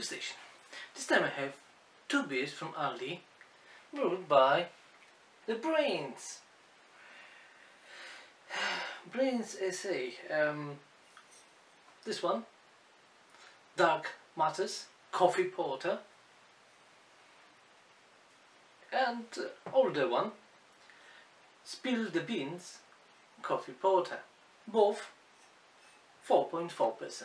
degustation. This time I have two beers from Aldi, brewed by the Brains SA. This one, Dark Matters Coffee Porter, and older one, Spill the Beans Coffee Porter, both 4.4%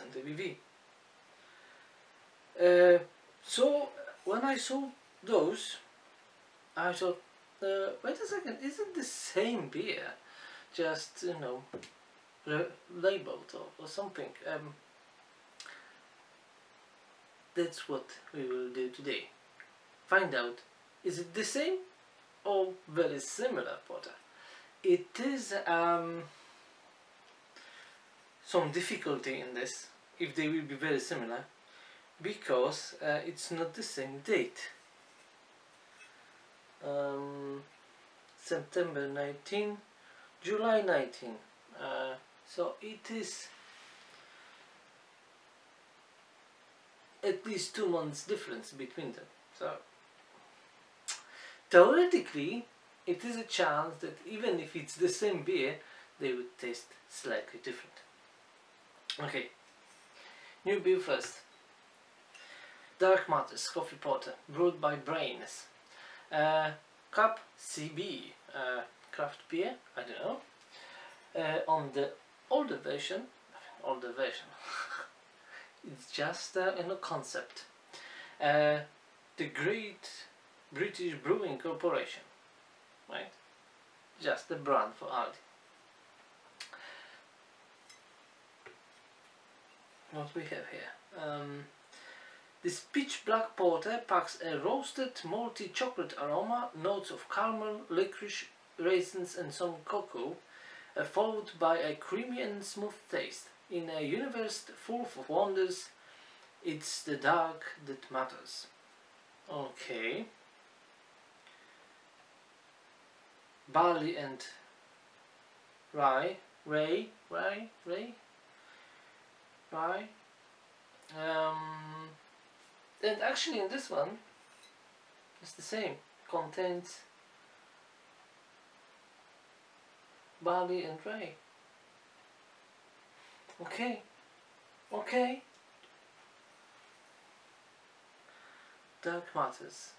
ABV. So when I saw those, I thought, wait a second, isn't the same beer, just, you know, labeled or something? That's what we will do today. Find out, is it the same or very similar porter? It is some difficulty in this, if they will be very similar, because it's not the same date. September 19, July 19, so it is at least 2 months difference between them. So theoretically it is a chance that even if it's the same beer, they would taste slightly different. Okay, new beer first. Dark Matters Coffee Porter, brewed by Brains. Cup CB, craft beer, I don't know. On the older version, it's just in a concept. The Great British Brewing Corporation, right? Just the brand for Aldi. What we have here. This pitch black porter packs a roasted, malty chocolate aroma, notes of caramel, licorice, raisins and some cocoa, followed by a creamy and smooth taste. In a universe full of wonders, it's the dark that matters. Okay. Barley and rye. And actually in this one it's the same. Contains barley and rye. Okay, okay. Dark Matters.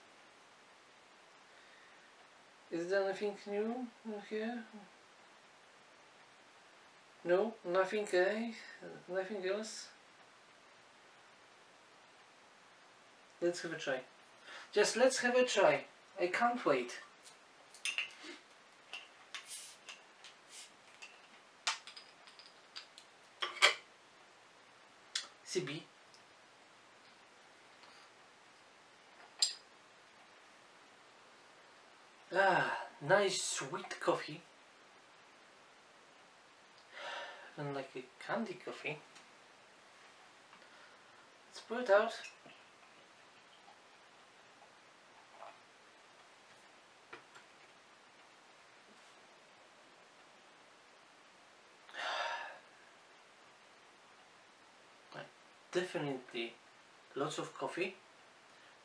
Is there anything new here? No, nothing, eh? Nothing else. Let's have a try. Just let's have a try. I can't wait. CB. Ah, nice sweet coffee. Even like a candy coffee. Let's pour it out. Definitely lots of coffee,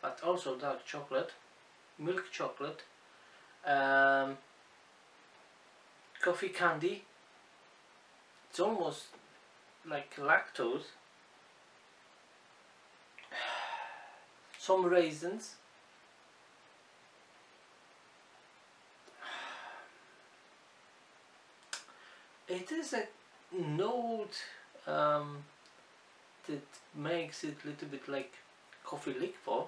but also dark chocolate, milk chocolate, coffee candy. It's almost like lactose, some raisins, it is a note that makes it a little bit like coffee liqueur.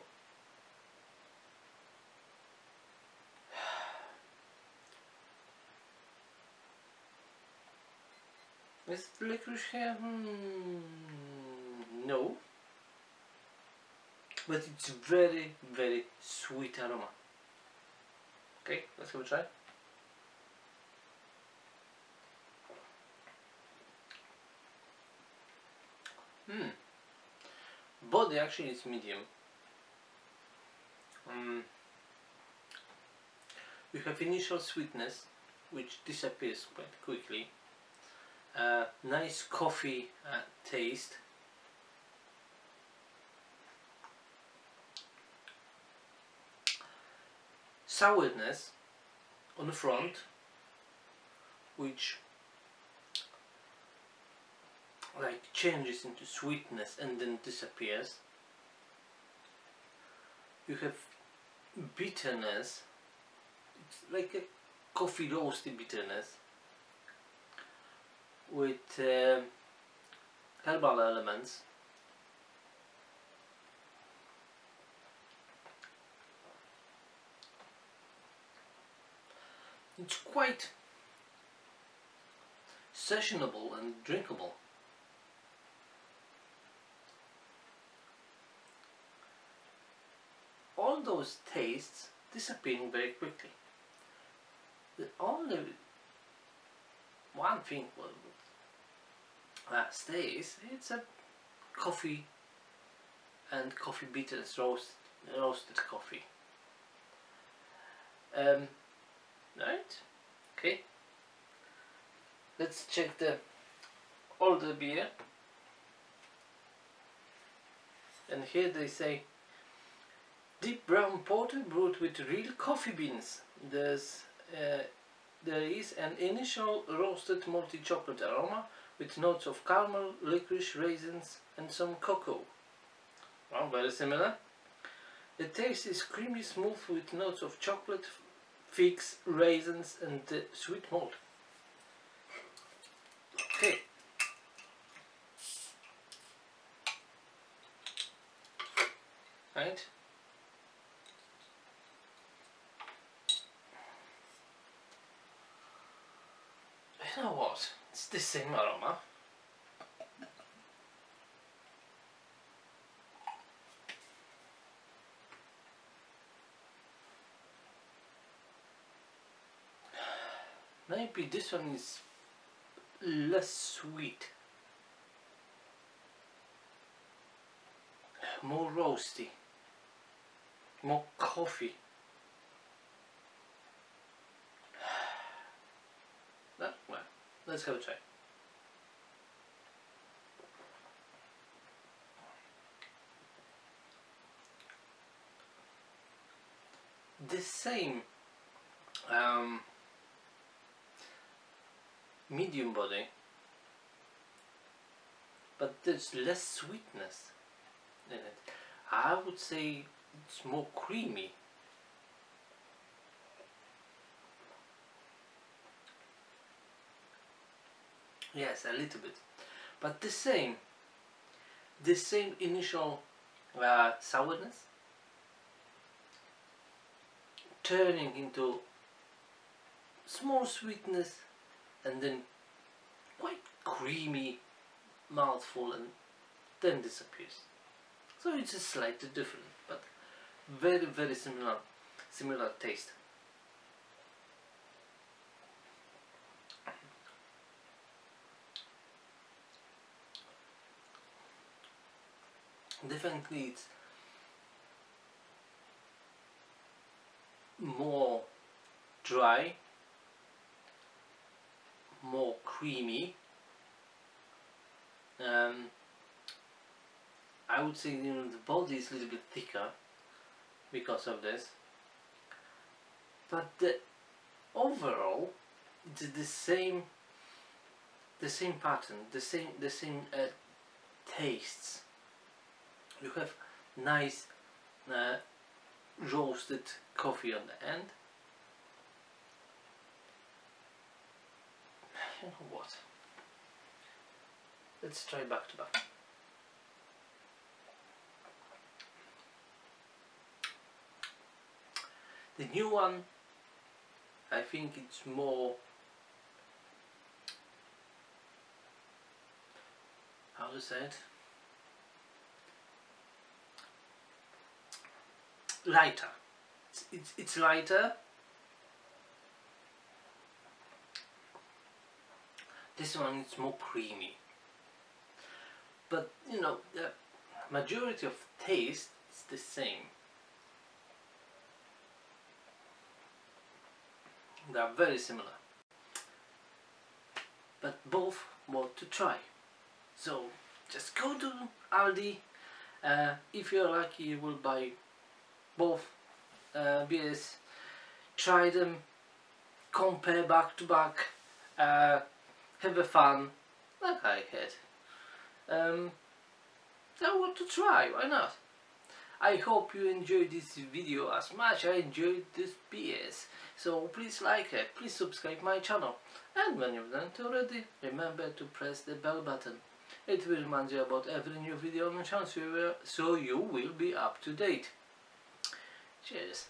Is it licorice here? No, but it's very sweet aroma. Okay, let's have a try. Body actually is medium. You have initial sweetness, which disappears quite quickly. Nice coffee taste. sourness on the front, which like changes into sweetness and then disappears. You have bitterness, it's like a coffee roasty bitterness with herbal elements. It's quite sessionable and drinkable. All those tastes disappearing very quickly. The only one thing that stays, it's a coffee and coffee bitters, roasted coffee. Right, okay, let's check the older beer. And here they say deep brown porter brewed with real coffee beans. There is an initial roasted malty chocolate aroma with notes of caramel, licorice, raisins and some cocoa. Well, very similar. The taste is creamy smooth with notes of chocolate, figs, raisins and sweet malt. Okay. Right. You know what? It's the same aroma. Maybe this one is less sweet, more roasty, more coffee. That well, let's have a try. The same medium body, but there's less sweetness in it. I would say it's more creamy. Yes, a little bit, but the same initial sourness turning into small sweetness and then quite creamy mouthful and then disappears. So it's a slightly different, but very similar taste. Definitely it's more dry, more creamy. I would say the body is a little bit thicker because of this, but overall it's the same pattern, the same tastes. You have nice roasted coffee on the end. You know what? Let's try back to back. The new one, I think it's more, how to say it? Lighter. It's lighter. This one is more creamy, but you know the majority of taste is the same. They are very similar, but both worth to try. So just go to Aldi. If you're lucky, you will buy both beers try them, compare back to back, have a fan, like I had. I want to try, why not? I hope you enjoyed this video as much I enjoyed this BS, so please like it, please subscribe my channel, and when you've done it already, remember to press the bell button. It will remind you about every new video on the channel, so you will be up to date. Cheers.